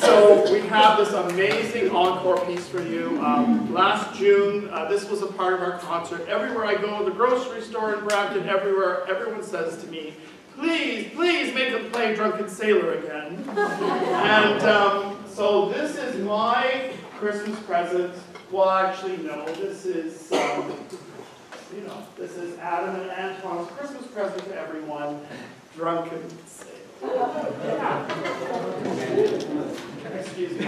So we have this amazing encore piece for you. Last June, this was a part of our concert. Everywhere I go, the grocery store in Brampton, everywhere, everyone says to me, please, please make them play Drunken Sailor again. And so this is my Christmas present. Well, actually, no, this is, you know, this is Adam and Antoine's Christmas present to everyone, Drunken Sailor. Excuse me.